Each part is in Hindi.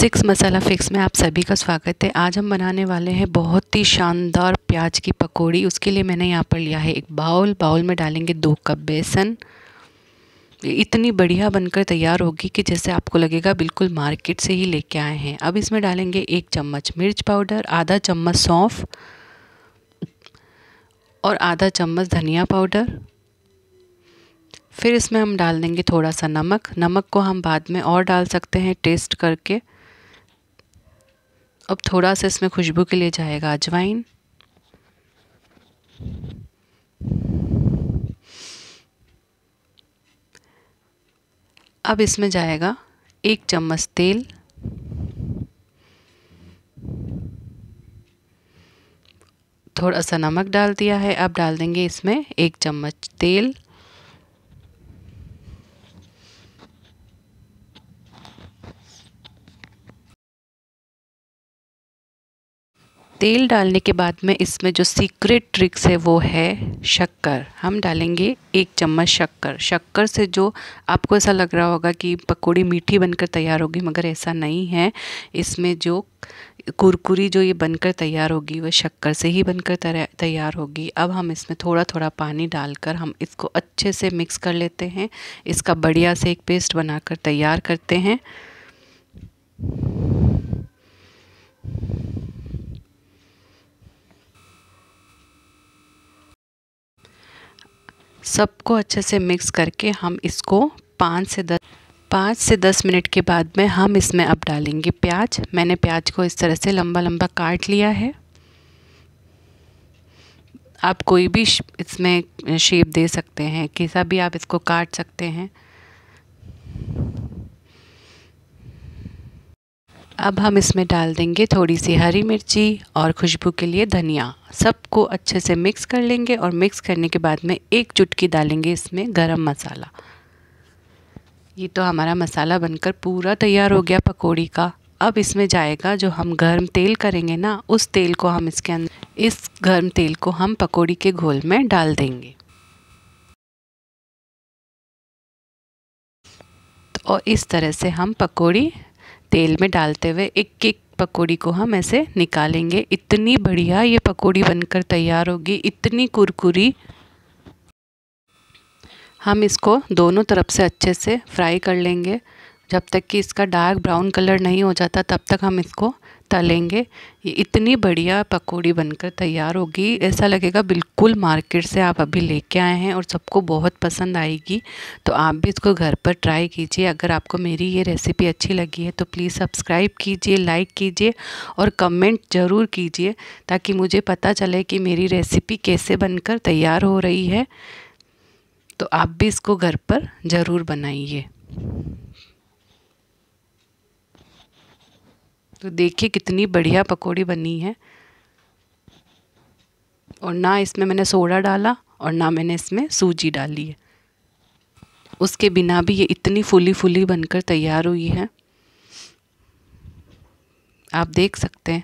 सिक्स मसाला फिक्स में आप सभी का स्वागत है। आज हम बनाने वाले हैं बहुत ही शानदार प्याज की पकौड़ी। उसके लिए मैंने यहाँ पर लिया है एक बाउल में डालेंगे 2 कप बेसन। इतनी बढ़िया बनकर तैयार होगी कि जैसे आपको लगेगा बिल्कुल मार्केट से ही लेके आए हैं। अब इसमें डालेंगे 1 चम्मच मिर्च पाउडर, आधा चम्मच सौंफ और आधा चम्मच धनिया पाउडर। फिर इसमें हम डाल देंगे थोड़ा सा नमक को हम बाद में और डाल सकते हैं टेस्ट करके। अब थोड़ा सा इसमें खुशबू के लिए जाएगा अजवाइन। अब इसमें जाएगा 1 चम्मच तेल थोड़ा सा नमक डाल दिया है। अब डाल देंगे इसमें 1 चम्मच तेल। तेल डालने के बाद में इसमें जो सीक्रेट ट्रिक्स है वो है शक्कर। हम डालेंगे 1 चम्मच शक्कर। शक्कर से जो आपको ऐसा लग रहा होगा कि पकौड़ी मीठी बनकर तैयार होगी, मगर ऐसा नहीं है। इसमें जो कुरकुरी जो ये बनकर तैयार होगी वह शक्कर से ही बनकर तैयार होगी। अब हम इसमें थोड़ा थोड़ा पानी डालकर हम इसको अच्छे से मिक्स कर लेते हैं। इसका बढ़िया से एक पेस्ट बनाकर तैयार करते हैं। सबको अच्छे से मिक्स करके हम इसको 5 से 10 मिनट के बाद में हम इसमें अब डालेंगे प्याज। मैंने प्याज को इस तरह से लंबा लंबा काट लिया है। आप कोई भी इसमें शेप दे सकते हैं, कैसा भी आप इसको काट सकते हैं। अब हम इसमें डाल देंगे थोड़ी सी हरी मिर्ची और खुशबू के लिए धनिया। सबको अच्छे से मिक्स कर लेंगे और मिक्स करने के बाद में 1 चुटकी डालेंगे इसमें गरम मसाला। ये तो हमारा मसाला बनकर पूरा तैयार हो गया पकौड़ी का। अब इसमें जाएगा जो हम गर्म तेल करेंगे ना, उस तेल को हम इसके अंदर इस गर्म तेल को हम पकौड़ी के घोल में डाल देंगे। तो और इस तरह से हम पकौड़ी तेल में डालते हुए एक एक पकौड़ी को हम ऐसे निकालेंगे। इतनी बढ़िया ये पकौड़ी बनकर तैयार होगी, इतनी कुरकुरी। हम इसको दोनों तरफ से अच्छे से फ्राई कर लेंगे। जब तक कि इसका डार्क ब्राउन कलर नहीं हो जाता तब तक हम इसको तलेंगे। ये इतनी बढ़िया पकौड़ी बनकर तैयार होगी, ऐसा लगेगा बिल्कुल मार्केट से आप अभी लेके आए हैं और सबको बहुत पसंद आएगी। तो आप भी इसको घर पर ट्राई कीजिए। अगर आपको मेरी ये रेसिपी अच्छी लगी है तो प्लीज़ सब्सक्राइब कीजिए, लाइक कीजिए और कमेंट ज़रूर कीजिए ताकि मुझे पता चले कि मेरी रेसिपी कैसे बनकर तैयार हो रही है। तो आप भी इसको घर पर ज़रूर बनाइए। तो देखिए कितनी बढ़िया पकौड़ी बनी है। और ना इसमें मैंने सोडा डाला और ना मैंने इसमें सूजी डाली है। उसके बिना भी ये इतनी फूली बनकर तैयार हुई है, आप देख सकते हैं।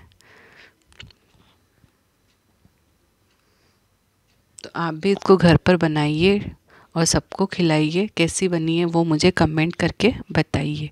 तो आप भी इसको घर पर बनाइए और सबको खिलाइए। कैसी बनी है वो मुझे कमेंट करके बताइए।